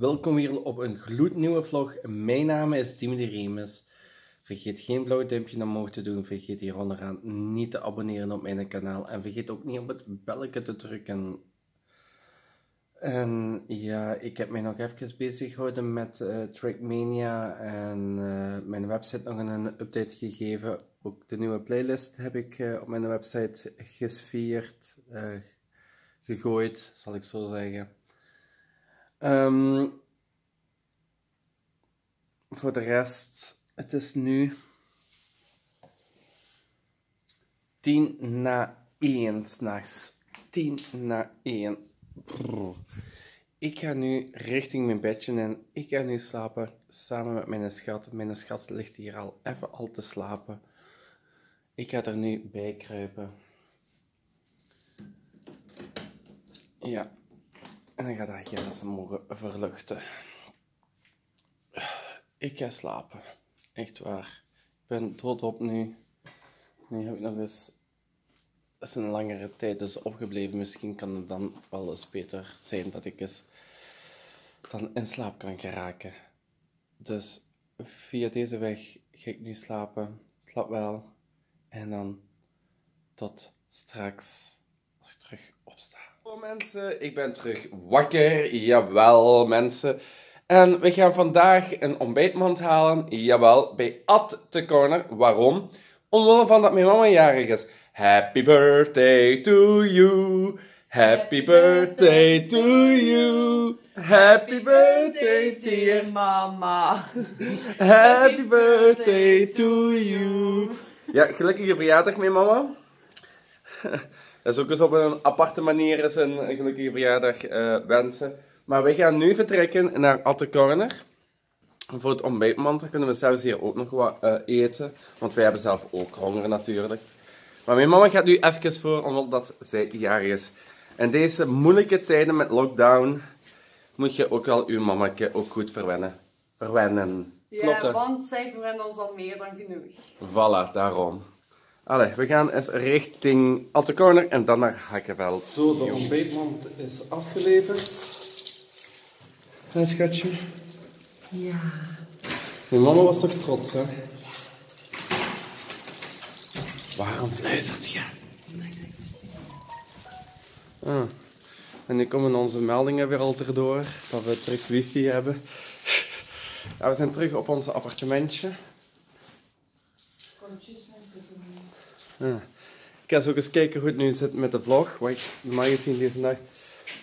welkom hier op een gloednieuwe vlog. Mijn naam is Tim de Remus. Vergeet geen blauw duimpje omhoog te doen. Vergeet hier onderaan niet te abonneren op mijn kanaal. En vergeet ook niet op het belletje te drukken. En ja, ik heb mij nog even bezig gehouden met Trackmania. En mijn website nog een update gegeven. Ook de nieuwe playlist heb ik op mijn website gesfeerd. Gegooid, zal ik zo zeggen. Voor de rest, het is nu 1:10 s'nachts. 1:10. Brrr. Ik ga nu richting mijn bedje en ik ga nu slapen samen met mijn schat. Mijn schat ligt hier al even al te slapen. Ik ga er nu bij kruipen. Ja. En dan gaat dat hier dat ze mogen verluchten. Ik ga slapen. Echt waar. Ik ben doodop nu. Nu heb ik nog eens... Het is een langere tijd dus opgebleven. Misschien kan het dan wel eens beter zijn dat ik eens dan in slaap kan geraken. Dus via deze weg ga ik nu slapen. Slaap wel. En dan tot straks als ik terug opsta. Hallo mensen, ik ben terug wakker, jawel mensen. En we gaan vandaag een ontbijtmand halen, jawel, bij At The Corner. Waarom? Omwille van dat mijn mama jarig is. Happy birthday to you, happy birthday to you, happy birthday dear mama, happy birthday to you. Ja, gelukkige verjaardag mijn mama. Dat is ook eens op een aparte manier eens een gelukkige verjaardag wensen. Maar wij gaan nu vertrekken naar At The Corner. Voor het ontbijtmand, dan kunnen we zelfs hier ook nog wat eten. Want wij hebben zelf ook honger natuurlijk. Maar mijn mama gaat nu even voor, omdat zij jarig is. En deze moeilijke tijden met lockdown, moet je ook wel uw mamake ook goed verwennen. Ja, Klotten. Want zij verwennen ons al meer dan genoeg. Voilà, daarom. Allee, we gaan eens richting At The Corner en dan naar Hakkeveld. Zo, de ontbijtmand is afgeleverd. Hé, schatje? Ja. Je mama was toch trots, hè? Ja. Waarom fluistert je? Ah. En nu komen onze meldingen weer al erdoor dat we terug wifi hebben. Ja, we zijn terug op ons appartementje. Ja. Ik ga zo eens kijken hoe het nu zit met de vlog. Wat ik normaal gezien deze nacht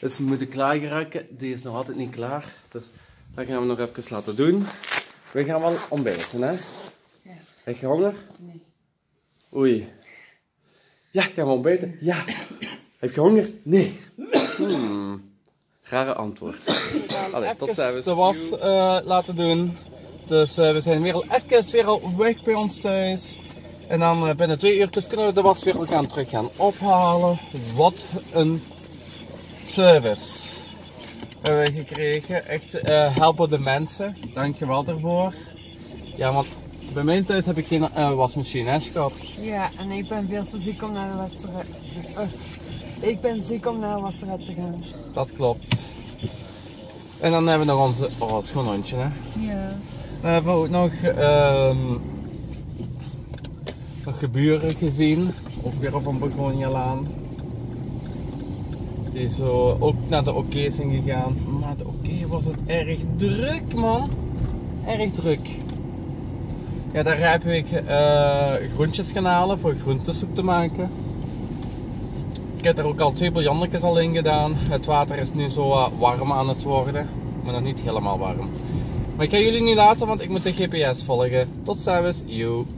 is moeten klaargeraken. Die is nog altijd niet klaar. Dus dat gaan we nog even laten doen. We gaan wel ontbijten, hè? Ja. Heb je honger? Nee. Oei. Ja, gaan we ontbijten? Ja. Heb je honger? Nee. Rare antwoord. Allee, tot ziens. De was laten doen. Dus we zijn weer al even weg bij ons thuis. En dan binnen 2 uurtjes kunnen we de was weer gaan ophalen. Wat een service hebben we gekregen. Echt helpen de mensen. Dankjewel daarvoor. Ja, want bij mij thuis heb ik geen wasmachine, hè schat? Ja, en ik ben veel te ziek om naar de wasserij te gaan. Dat klopt. En dan hebben we nog onze... Oh, dat is gewoon een hondje, hè? Ja. Dan hebben we ook nog... geburen gezien, ook weer op een Begonialaan, die zo ook naar de oké zijn gegaan, maar de oké was het erg druk man, erg druk. Ja, daar heb ik groentjes gaan halen voor groentesoep te maken. Ik heb er ook al 2 biljannetjes al in gedaan, het water is nu zo warm aan het worden, maar nog niet helemaal warm. Maar ik ga jullie nu laten, want ik moet de GPS volgen. Tot ziens, joe!